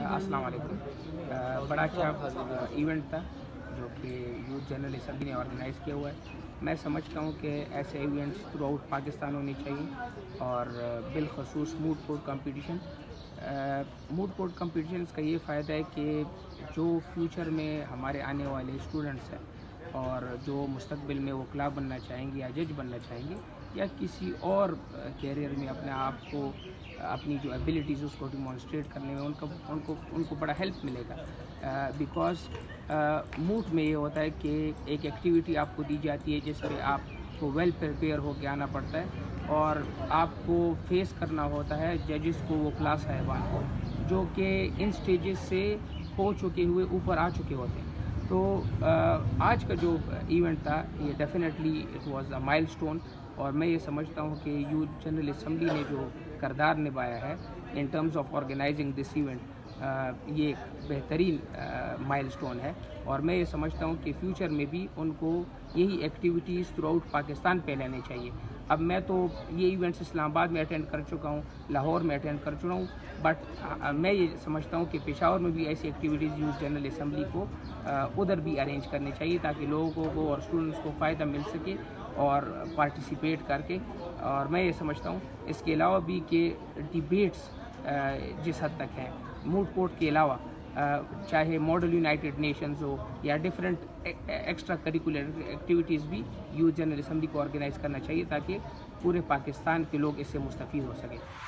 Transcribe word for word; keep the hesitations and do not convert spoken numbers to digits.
अस्सलाम वालेकुम। बड़ा अच्छा इवेंट था जो कि यूथ जनरल असम्बली ने ऑर्गेनाइज़ किया हुआ है। मैं समझता हूँ कि ऐसे इवेंट्स थ्रू आउट पाकिस्तान होने चाहिए और बिलखसूस moot board competition. Moot board competition का ये फ़ायदा है कि जो फ्यूचर में हमारे आने वाले स्टूडेंट्स हैं और जो मुस्तकबिल में वकला बनना चाहेंगे या जज बनना चाहेंगे या किसी और कैरियर में अपने आप को, अपनी जो एबिलिटीज़ उसको डिमॉन्स्ट्रेट करने में उनका उनको उनको बड़ा हेल्प मिलेगा। बिकॉज़ मूट में ये होता है कि एक एक्टिविटी आपको दी जाती है जिस पे आपको वेल प्रिपेयर होकर आना पड़ता है और आपको फेस करना होता है जजेस को, वो वकील साहिबान को, जो कि इन स्टेजेस से हो चुके हुए ऊपर आ चुके होते हैं। तो आज का जो इवेंट था ये definitely it was a milestone और मैं ये समझता हूँ कि यूथ जनरल असम्बली ने जो करदार निभाया है in terms of organising this event, ये एक बेहतरीन माइलस्टोन है और मैं ये समझता हूँ कि फ्यूचर में भी उनको यही एक्टिविटीज़ थ्रू आउट पाकिस्तान फैलानी चाहिए। अब मैं तो ये इवेंट्स इस्लामाबाद में अटेंड कर चुका हूँ, लाहौर में अटेंड कर चुका हूँ, बट मैं ये समझता हूँ कि पेशावर में भी ऐसी एक्टिविटीज़ यूथ जनरल असम्बली को आ, उधर भी अरेंज करनी चाहिए ताकि लोगों को और स्टूडेंट्स को फ़ायदा मिल सके और पार्टिसिपेट करके। और मैं ये समझता हूँ इसके अलावा भी कि डिबेट्स जिस हद तक हैं मूट कोर्ट के अलावा, चाहे मॉडल यूनाइटेड नेशंस हो या डिफरेंट एक्स्ट्रा करिकुलर एक्टिविटीज़ भी यूथ जनरल असम्बली को ऑर्गेनाइज़ करना चाहिए ताकि पूरे पाकिस्तान के लोग इससे मुस्तफ़ीद हो सकें।